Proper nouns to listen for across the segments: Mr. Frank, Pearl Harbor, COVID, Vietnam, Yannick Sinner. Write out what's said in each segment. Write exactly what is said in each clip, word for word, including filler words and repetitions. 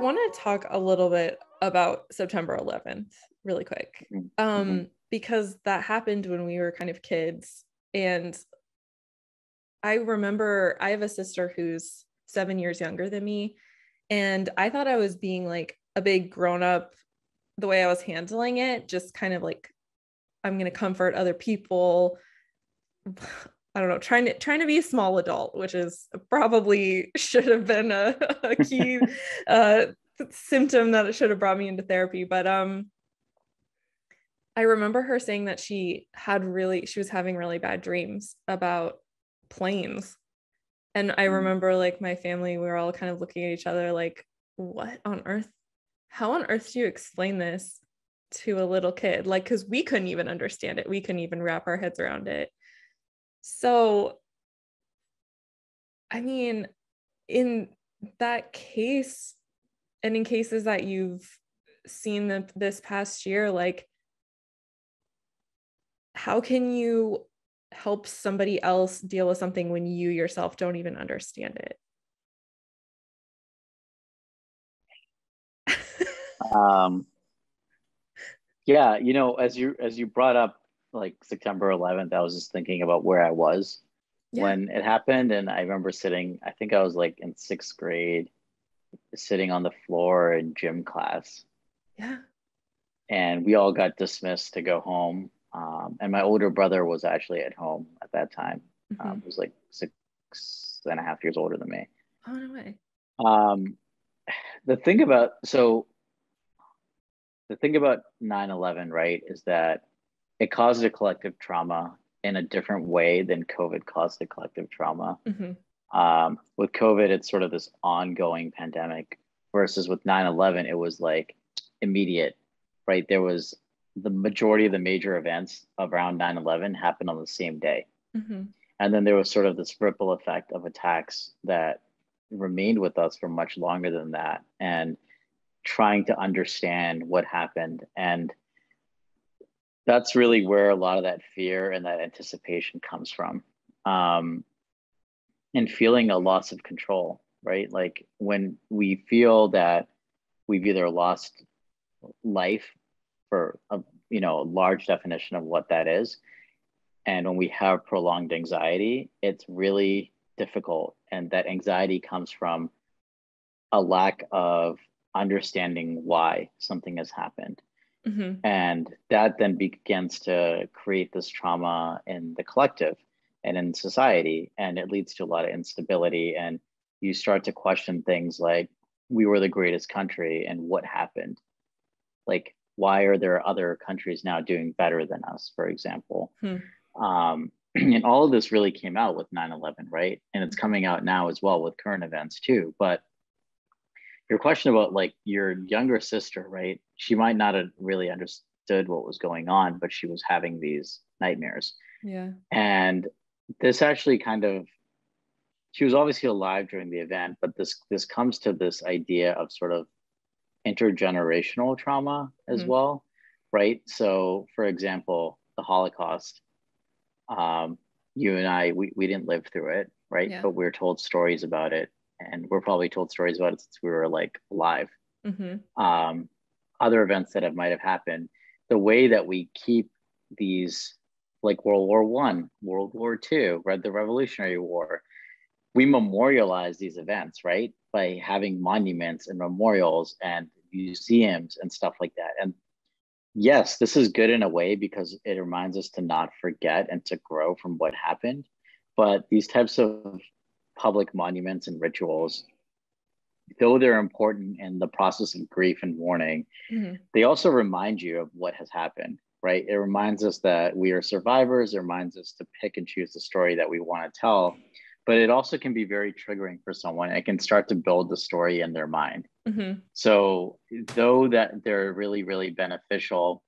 I want to talk a little bit about September eleventh really quick, um, mm-hmm. because that happened when we were kind of kids. And I remember I have a sister who's seven years younger than me. And I thought I was being like a big grown up, the way I was handling it, just kind of like, I'm going to comfort other people. I don't know, trying to, trying to be a small adult, which is probably should have been a, a key uh, symptom that it should have brought me into therapy. But um, I remember her saying that she had really, she was having really bad dreams about planes. And I remember like my family, we were all kind of looking at each other like, what on earth? How on earth do you explain this to a little kid? Like, cause we couldn't even understand it. We couldn't even wrap our heads around it. So, I mean, in that case, and in cases that you've seen the, this past year, like, how can you help somebody else deal with something when you yourself don't even understand it? Um, yeah, you know, as you, as you brought up, like September eleventh, I was just thinking about where I was yeah. when it happened. And I remember sitting, I think I was like in sixth grade, sitting on the floor in gym class. Yeah. And we all got dismissed to go home. Um, and my older brother was actually at home at that time. Mm-hmm. Um, he was like six and a half years older than me. Oh, no way. Um, the thing about, so the thing about nine eleven, right, is that it caused a collective trauma in a different way than COVID caused a collective trauma. Mm-hmm. Um, with COVID, it's sort of this ongoing pandemic, versus with nine eleven, it was like immediate, right? There was the majority of the major events around nine eleven happened on the same day. Mm-hmm. And then there was sort of this ripple effect of attacks that remained with us for much longer than that, and trying to understand what happened. And that's really where a lot of that fear and that anticipation comes from, um, and feeling a loss of control, right? Like when we feel that we've either lost life, for a, you know, a large definition of what that is, and when we have prolonged anxiety, it's really difficult. And that anxiety comes from a lack of understanding why something has happened. Mm-hmm. And that then begins to create this trauma in the collective and in society, and it leads to a lot of instability. And you start to question things like, we were the greatest country, and what happened? Like, why are there other countries now doing better than us, for example? Hmm. Um, and all of this really came out with nine eleven, right? And it's coming out now as well with current events too. But your question about like your younger sister, right? She might not have really understood what was going on, but she was having these nightmares. Yeah. And this actually kind of, she was obviously alive during the event, but this, this comes to this idea of sort of intergenerational trauma as mm-hmm. well, right? So for example, the Holocaust, um, you and I, we, we didn't live through it, right? Yeah. But we were told stories about it. And we're probably told stories about it since we were like alive. Mm-hmm. Um, other events that have might have happened, the way that we keep these, like World War One, World War Two, right, the Revolutionary War, we memorialize these events, right, by having monuments and memorials and museums and stuff like that. And yes, this is good in a way because it reminds us to not forget and to grow from what happened. But these types of public monuments and rituals, though they're important in the process of grief and mourning, mm-hmm. they also remind you of what has happened, right? It reminds us that we are survivors. It reminds us to pick and choose the story that we want to tell, but it also can be very triggering for someone. It can start to build the story in their mind. Mm-hmm. So though that they're really, really beneficial,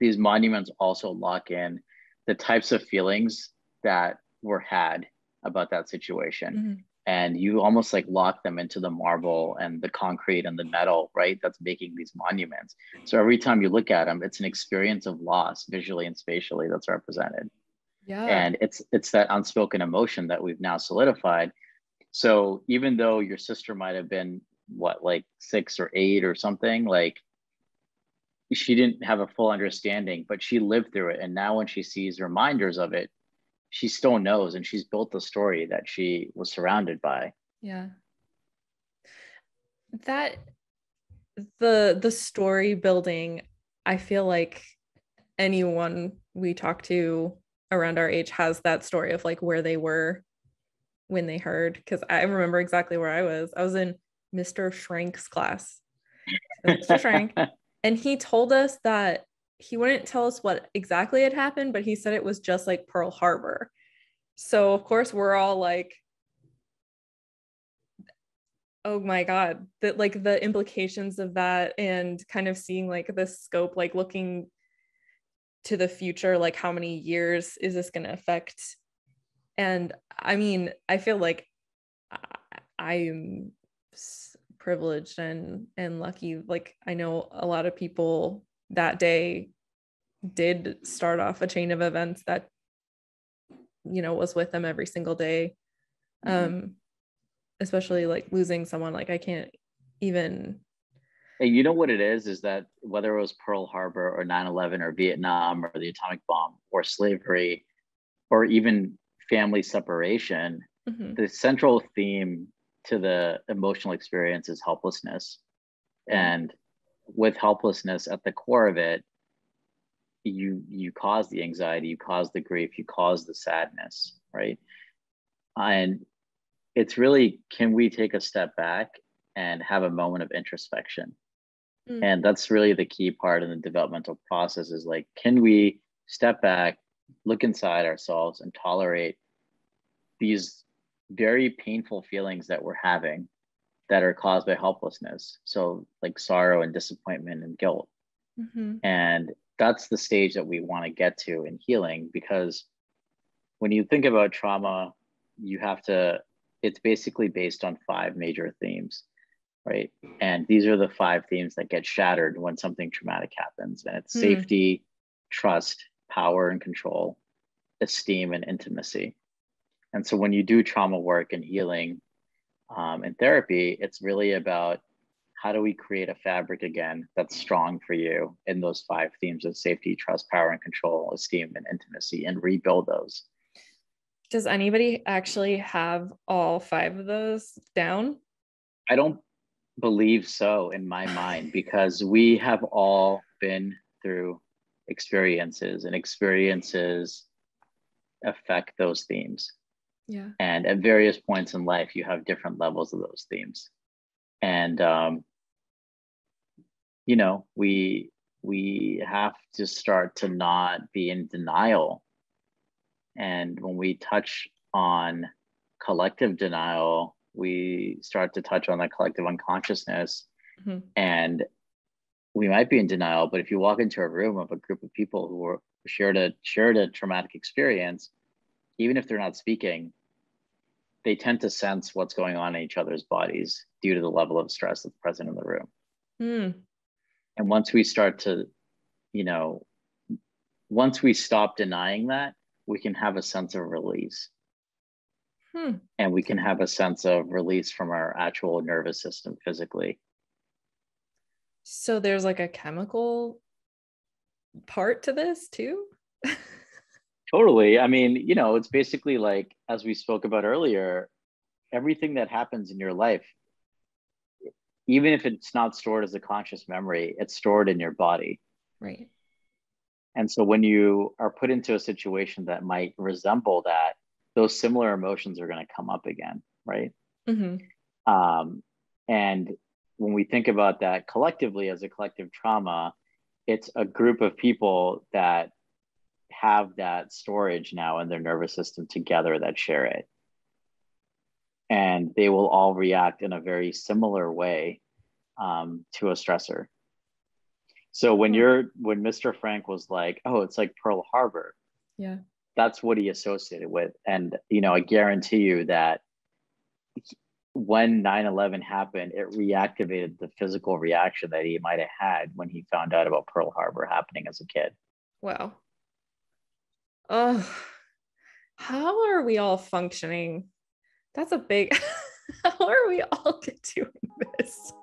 these monuments also lock in the types of feelings that were had about that situation. Mm-hmm. And you almost like lock them into the marble and the concrete and the metal, right? That's making these monuments. So every time you look at them, it's an experience of loss visually and spatially that's represented. Yeah. And it's, it's that unspoken emotion that we've now solidified. So even though your sister might've been what, like six or eight or something, like she didn't have a full understanding, but she lived through it. And now when she sees reminders of it, she still knows, and she's built the story that she was surrounded by. Yeah. That the, the story building, I feel like anyone we talk to around our age has that story of like where they were when they heard. Cause I remember exactly where I was. I was in Mister Frank's class, so Mister Frank. And he told us that he wouldn't tell us what exactly had happened, but he said it was just like Pearl Harbor. So of course we're all like, oh my God, that like the implications of that, and kind of seeing like the scope, like looking to the future, like how many years is this going to affect? And I mean, I feel like I'm privileged and and lucky. Like I know a lot of people that day did start off a chain of events that, you know, was with them every single day. Mm-hmm. Um especially like losing someone, like I can't even. And you know what it is is that whether it was Pearl Harbor or nine eleven or Vietnam or the atomic bomb or slavery or even family separation, mm-hmm. the central theme to the emotional experience is helplessness. And with helplessness at the core of it, you you cause the anxiety, you cause the grief, you cause the sadness, right? And it's really, can we take a step back and have a moment of introspection? Mm. And that's really the key part in the developmental process, is like, can we step back, look inside ourselves, and tolerate these very painful feelings that we're having that are caused by helplessness. So like sorrow and disappointment and guilt. Mm-hmm. And that's the stage that we want to get to in healing, because when you think about trauma, you have to, it's basically based on five major themes, right? And these are the five themes that get shattered when something traumatic happens. And it's mm-hmm. safety, trust, power and control, esteem and intimacy. And so when you do trauma work and healing um, and therapy, it's really about how do we create a fabric again that's strong for you in those five themes of safety, trust, power, and control, esteem, and intimacy, and rebuild those. Does anybody actually have all five of those down? I don't believe so in my mind, because we have all been through experiences, and experiences affect those themes. Yeah. And at various points in life, you have different levels of those themes. And, um, you know, we, we have to start to not be in denial. And when we touch on collective denial, we start to touch on the collective unconsciousness. Mm-hmm. And we might be in denial, but if you walk into a room of a group of people who were shared a, shared a traumatic experience, even if they're not speaking, they tend to sense what's going on in each other's bodies due to the level of stress that's present in the room. Mm. And once we start to, you know, once we stop denying that, we can have a sense of release. Hmm. And we can have a sense of release from our actual nervous system physically. So there's like a chemical part to this too? Totally. I mean, you know, it's basically like, as we spoke about earlier, everything that happens in your life, even if it's not stored as a conscious memory, it's stored in your body. Right. And so when you are put into a situation that might resemble that, those similar emotions are going to come up again. Right. Mm-hmm. Um, and when we think about that collectively as a collective trauma, it's a group of people that have that storage now in their nervous system together that share it. And they will all react in a very similar way um, to a stressor. So when you're, when Mister Frank was like, oh, it's like Pearl Harbor. Yeah. That's what he associated with. And, you know, I guarantee you that when nine eleven happened, it reactivated the physical reaction that he might've had when he found out about Pearl Harbor happening as a kid. Wow. Oh, how are we all functioning? That's a big, how are we all doing Yes.